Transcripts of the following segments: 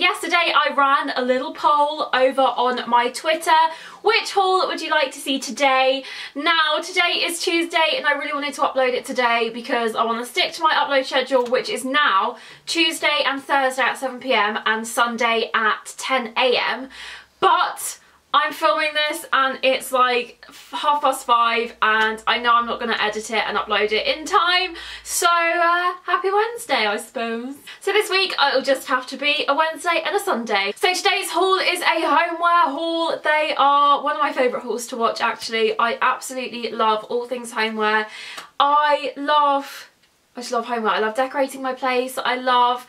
yesterday I ran a little poll over on my Twitter. Which haul would you like to see today? Now, today is Tuesday and I really wanted to upload it today because I want to stick to my upload schedule, which is now Tuesday and Thursday at 7 PM and Sunday at 10 AM. But I'm filming this and it's like 5:30 and I know I'm not going to edit it and upload it in time, so happy Wednesday, I suppose. So this week it'll just have to be a Wednesday and a Sunday. So today's haul is a homeware haul. They are one of my favourite hauls to watch, actually. I absolutely love all things homeware. I just love homeware. I love decorating my place. I love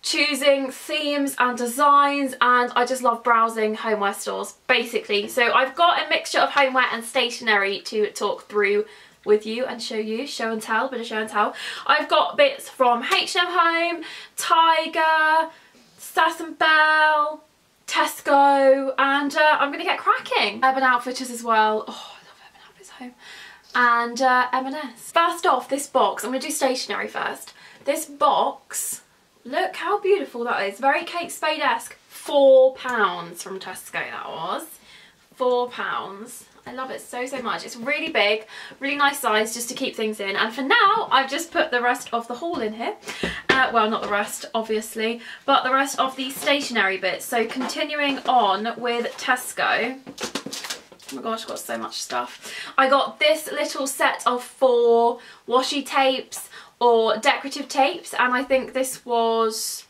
choosing themes and designs, and I just love browsing homeware stores, basically. So I've got a mixture of homeware and stationery to talk through with you and show you. Show and tell, bit of show and tell. I've got bits from H&M Home, Tiger, Sass & Belle, Tesco, and I'm going to get cracking. Urban Outfitters as well. Oh, I love Urban Outfitters Home. And M&S. First off, this box. I'm going to do stationery first. This box, look how beautiful that is. Very Kate Spade-esque. £4 from Tesco, that was. £4. I love it so, so much. It's really big, really nice size, just to keep things in. And for now, I've just put the rest of the haul in here. Well, not the rest, obviously, but the rest of the stationery bits. So continuing on with Tesco. Oh my gosh, I've got so much stuff. I got this little set of 4 washi tapes, or decorative tapes, and I think this was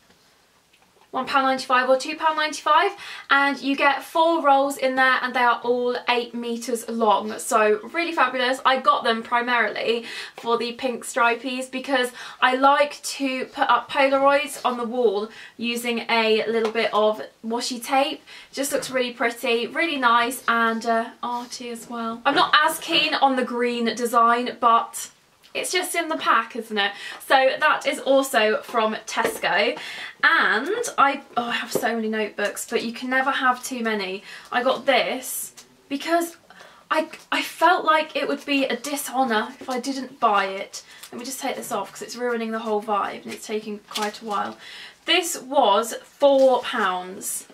£1.95 or £2.95, and you get 4 rolls in there and they are all 8 meters long, so really fabulous. I got them primarily for the pink stripies because I like to put up Polaroids on the wall using a little bit of washi tape. Just looks really pretty, really nice, and arty as well. I'm not as keen on the green design, but it's just in the pack, isn't it? So that is also from Tesco. And I have so many notebooks, but you can never have too many. I got this because I felt like it would be a dishonour if I didn't buy it. Let me just take this off because it's ruining the whole vibe and it's taking quite a while. This was £4.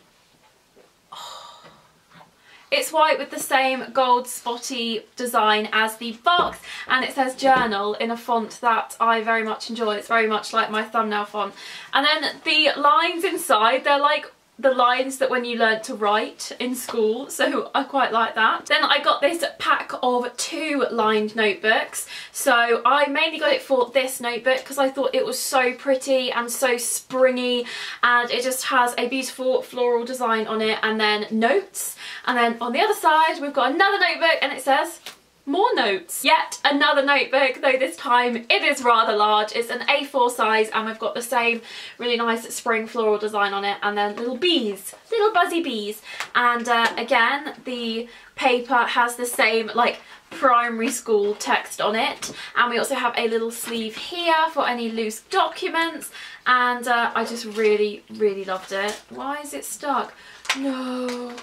It's white with the same gold spotty design as the box, and it says journal in a font that I very much enjoy. It's very much like my thumbnail font. And then the lines inside, they're like the lines that when you learnt to write in school, so I quite like that. Then I got this pack of 2 lined notebooks, so I mainly got it for this notebook because I thought it was so pretty and so springy, and it just has a beautiful floral design on it and then notes, and then on the other side we've got another notebook and it says more notes. Yet another notebook, though this time it is rather large. It's an A4 size and we've got the same really nice spring floral design on it, and then little bees, little buzzy bees. And again, the paper has the same like primary school text on it, and we also have a little sleeve here for any loose documents, and I just really, really loved it. Why is it stuck? No.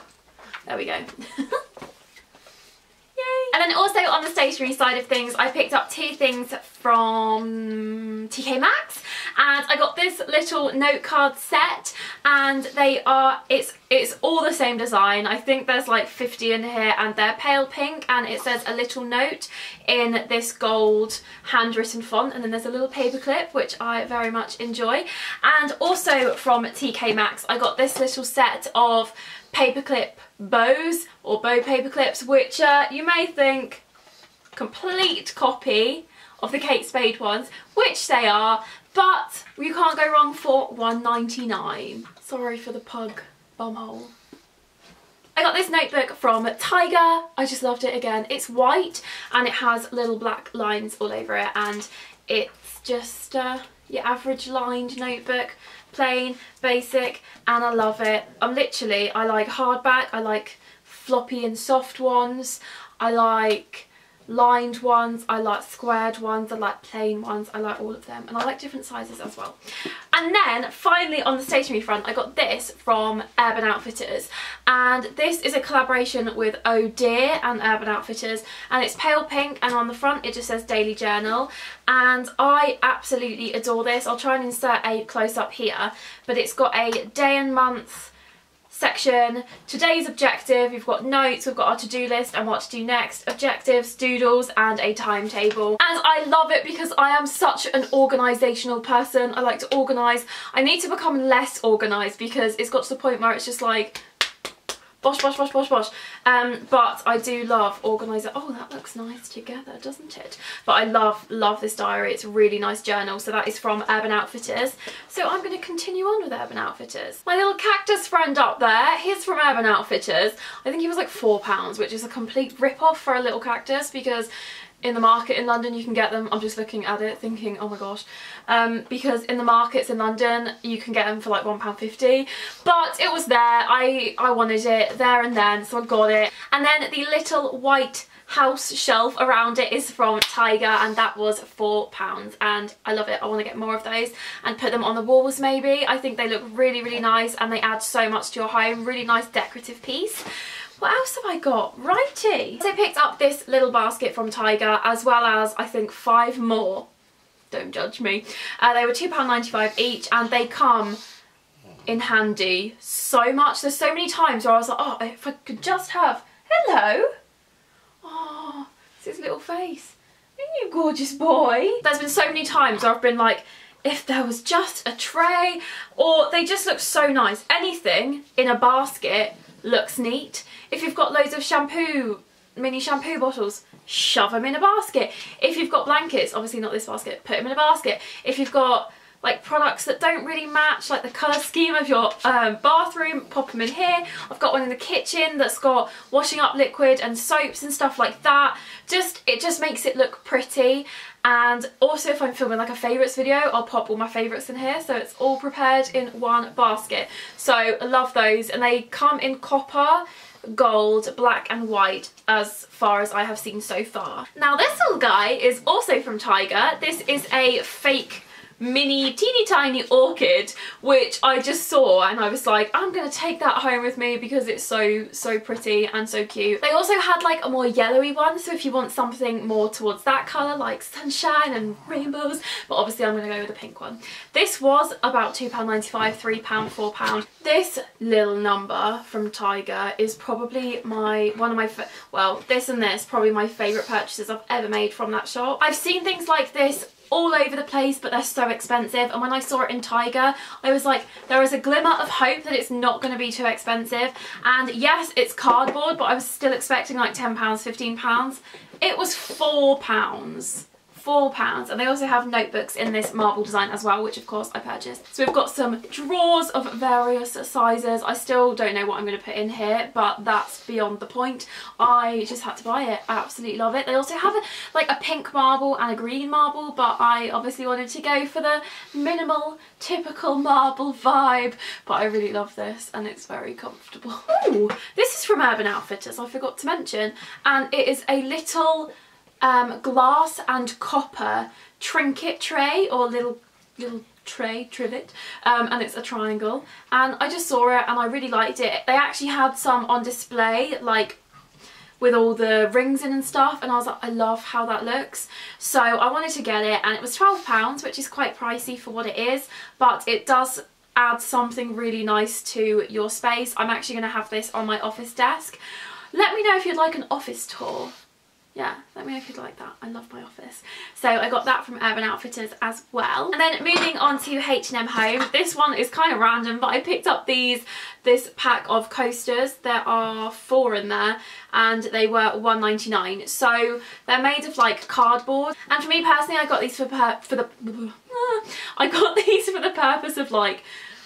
There we go. And then also on the stationery side of things, I picked up 2 things from TK Maxx, and I got this little note card set, and they are, it's all the same design. I think there's like 50 in here, and they're pale pink, and it says a little note in this gold handwritten font, and then there's a little paper clip, which I very much enjoy. And also from TK Maxx, I got this little set of paperclip bows, or bow paperclips, which you may think complete copy of the Kate Spade ones, which they are, but you can't go wrong for £1.99. Sorry for the pug bumhole. I got this notebook from Tiger. I just loved it again. It's white and it has little black lines all over it, and it's just your average lined notebook. Plain, basic, and I love it. I'm literally, I like hardback, I like floppy and soft ones, I like lined ones, I like squared ones, I like plain ones, I like all of them, and I like different sizes as well. And then finally on the stationery front, I got this from Urban Outfitters, and this is a collaboration with Oh Dear and Urban Outfitters, and it's pale pink, and on the front it just says Daily Journal, and I absolutely adore this. I'll try and insert a close up here, but it's got a day and month section, today's objective, we've got notes, we've got our to-do list and what to do next, objectives, doodles and a timetable. And I love it because I am such an organisational person. I like to organise. I need to become less organised because it's got to the point where it's just like bosh, bosh, bosh, bosh, bosh. But I do love organiser. Oh, that looks nice together, doesn't it? But I love this diary. It's a really nice journal. So that is from Urban Outfitters. So I'm going to continue on with Urban Outfitters. My little cactus friend up there, he's from Urban Outfitters. I think he was like £4, which is a complete rip-off for a little cactus because in the market in London you can get them. I'm just looking at it thinking, oh my gosh, because in the markets in London you can get them for like £1.50, but it was there, I wanted it there and then, so I got it. And then the little white house shelf around it is from Tiger, and that was £4, and I love it. I want to get more of those and put them on the walls maybe. I think they look really, really nice and they add so much to your home. Really nice decorative piece. What else have I got? Righty. So I picked up this little basket from Tiger, as well as I think 5 more. Don't judge me. They were £2.95 each, and they come in handy so much. There's so many times where I was like, oh, if I could just have, hello. Oh, it's his little face. You gorgeous boy. There's been so many times where I've been like, if there was just a tray, or they just look so nice. Anything in a basket looks neat. If you've got loads of shampoo, mini shampoo bottles, shove them in a basket. If you've got blankets, obviously not this basket, put them in a basket. If you've got like products that don't really match, like the colour scheme of your bathroom, pop them in here. I've got one in the kitchen that's got washing up liquid and soaps and stuff like that. It just makes it look pretty. And also if I'm filming like a favourites video, I'll pop all my favourites in here, so it's all prepared in one basket. So I love those, and they come in copper, gold, black and white, as far as I have seen so far. Now this little guy is also from Tiger. This is a fake mini teeny tiny orchid, which I just saw and I was like, I'm gonna take that home with me because it's so pretty and so cute. They also had like a more yellowy one, so if you want something more towards that colour, like sunshine and rainbows, but obviously I'm gonna go with the pink one. This was about £2.95, £3, £4. This little number from Tiger is probably probably my favourite purchases I've ever made from that shop. I've seen things like this all over the place, but they're so expensive, and when I saw it in Tiger I was like, there is a glimmer of hope that it's not going to be too expensive. And yes, it's cardboard, but I was still expecting like £10, £15. It was £4, and they also have notebooks in this marble design as well, which of course I purchased. So we've got some drawers of various sizes. I still don't know what I'm going to put in here, but that's beyond the point. I just had to buy it. I absolutely love it. They also have like a pink marble and a green marble, but I obviously wanted to go for the minimal typical marble vibe, but I really love this and it's very comfortable. Ooh, this is from Urban Outfitters, I forgot to mention, and it is a little glass and copper trinket tray, or little tray, trivet, and it's a triangle, and I just saw it and I really liked it. They actually had some on display, like with all the rings in and stuff, and I was like, I love how that looks. So I wanted to get it, and it was £12, which is quite pricey for what it is, but it does add something really nice to your space. I'm actually going to have this on my office desk. Let me know if you'd like an office tour. Yeah, let me know if you'd like that. I love my office. So I got that from Urban Outfitters as well. And then moving on to H&M Home. This one is kind of random, but I picked up this pack of coasters. There are 4 in there, and they were £1.99. So they're made of like cardboard. And for me personally, I got these for the purpose of like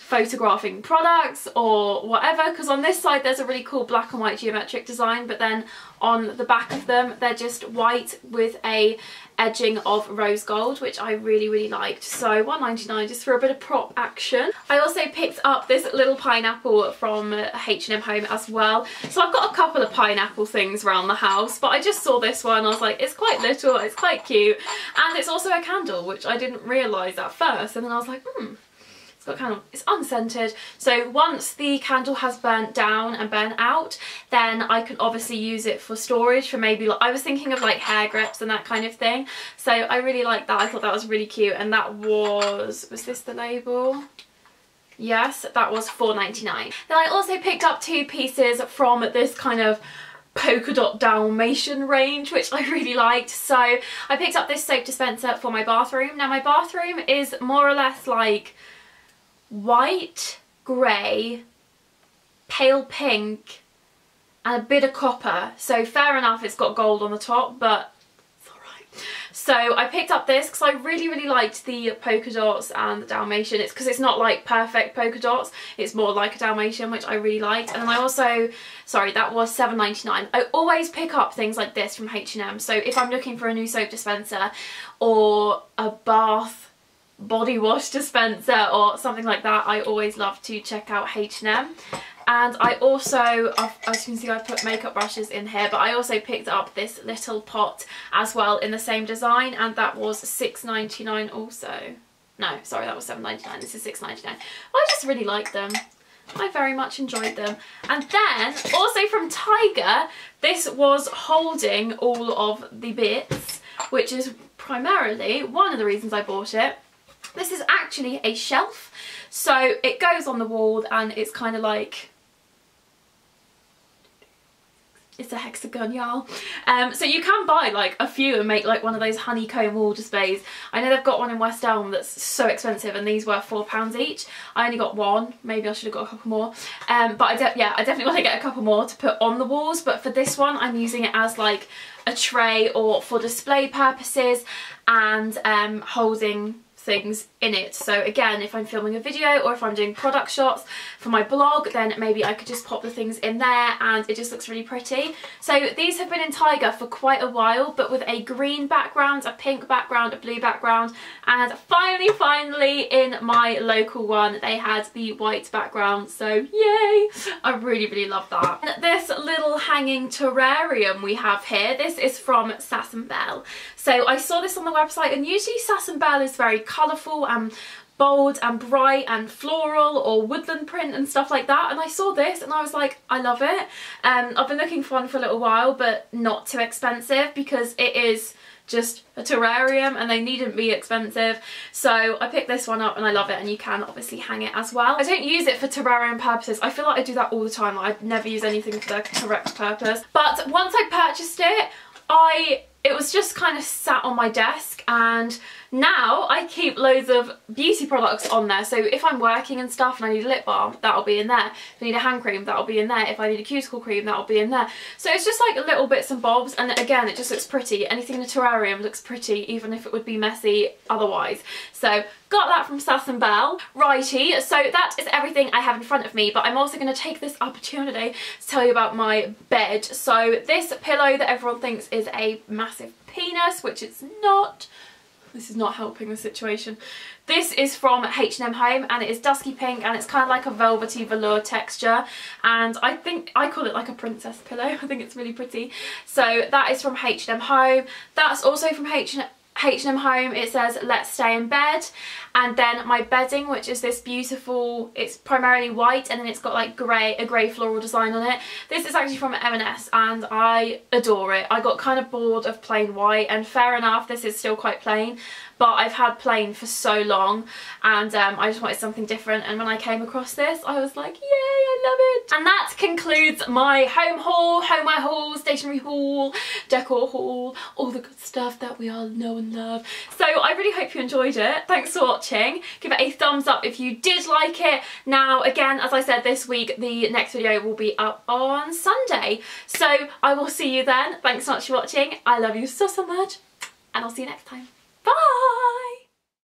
photographing products or whatever, because on this side there's a really cool black and white geometric design, but then on the back of them they're just white with a edging of rose gold, which I really liked. So £1.99 just for a bit of prop action. I also picked up this little pineapple from H&M Home as well. So I've got a couple of pineapple things around the house, but I just saw this one, I was like, it's quite little, it's quite cute, and it's also a candle, which I didn't realise at first, and then I was like, it's unscented, so once the candle has burnt down and burnt out, then I can obviously use it for storage for maybe, like, I was thinking of like hair grips and that kind of thing. So I really like that. I thought that was really cute, and that was this the label? Yes, that was £4.99. Then I also picked up two pieces from this kind of polka dot Dalmatian range, which I really liked. So I picked up this soap dispenser for my bathroom. Now my bathroom is more or less like white, grey, pale pink and a bit of copper, so fair enough it's got gold on the top, but it's alright. So I picked up this because I really liked the polka dots and the Dalmatian. It's because it's not like perfect polka dots, it's more like a Dalmatian, which I really liked. And then I also, sorry, that was £7.99. I always pick up things like this from H&M, so if I'm looking for a new soap dispenser or a bath body wash dispenser or something like that, I always love to check out H&M. And I also, as you can see, I put makeup brushes in here, but I also picked up this little pot as well in the same design, and that was £6.99 also. No, sorry, that was £7.99, this is £6.99. I just really like them. I very much enjoyed them. And then also from Tiger, this was holding all of the bits, which is primarily one of the reasons I bought it. This is actually a shelf, so it goes on the wall and it's kind of like, it's a hexagon, y'all. So you can buy like a few and make like one of those honeycomb wall displays. I know they've got one in West Elm that's so expensive, and these were £4 each. I only got one, maybe I should have got a couple more. But I definitely want to get a couple more to put on the walls, but for this one I'm using it as like a tray or for display purposes, and holding things in it. So again, if I'm filming a video or if I'm doing product shots for my blog, then maybe I could just pop the things in there, and it just looks really pretty. So these have been in Tiger for quite a while, but with a green background, a pink background, a blue background, and finally in my local one they had the white background, so yay, I really love that. And this little hanging terrarium we have here, this is from Sass and Belle. So I saw this on the website, and usually Sass and Belle is very colourful and bold and bright and floral or woodland print and stuff like that, and I saw this and I was like, I love it. I've been looking for one for a little while, but not too expensive, because it is just a terrarium and they needn't be expensive. So I picked this one up and I love it, and you can obviously hang it as well. I don't use it for terrarium purposes. I feel like I do that all the time. I never use anything for the correct purpose. But once I purchased it, it was just kind of sat on my desk, and now I keep loads of beauty products on there. So if I'm working and stuff and I need a lip balm, that'll be in there. If I need a hand cream, that'll be in there. If I need a cuticle cream, that'll be in there. So it's just like little bits and bobs, and again, it just looks pretty. Anything in a terrarium looks pretty, even if it would be messy otherwise. So got that from Sass and Belle. Righty, so that is everything I have in front of me, but I'm also going to take this opportunity to tell you about my bed. So this pillow that everyone thinks is a massive penis, which it's not. This is not helping the situation. This is from H&M Home, and it is dusky pink, and it's kind of like a velvety velour texture, and I think I call it like a princess pillow. I think it's really pretty. So that is from H&M Home. That's also from H&M Home. It says let's stay in bed. And then my bedding, which is this beautiful, it's primarily white, and then it's got like a grey floral design on it. This is actually from M&S, and I adore it. I got kind of bored of plain white, and fair enough, this is still quite plain, but I've had plain for so long, and I just wanted something different, and when I came across this I was like, yay, I love it. And that concludes my home haul, homeware haul, stationery haul, decor haul, all the good stuff that we all know and love. So I really hope you enjoyed it. Thanks for watching. Give it a thumbs up if you did like it. Now again, as I said, this week the next video will be up on Sunday, so I will see you then. Thanks so much for watching. I love you so much, and I'll see you next time. Bye!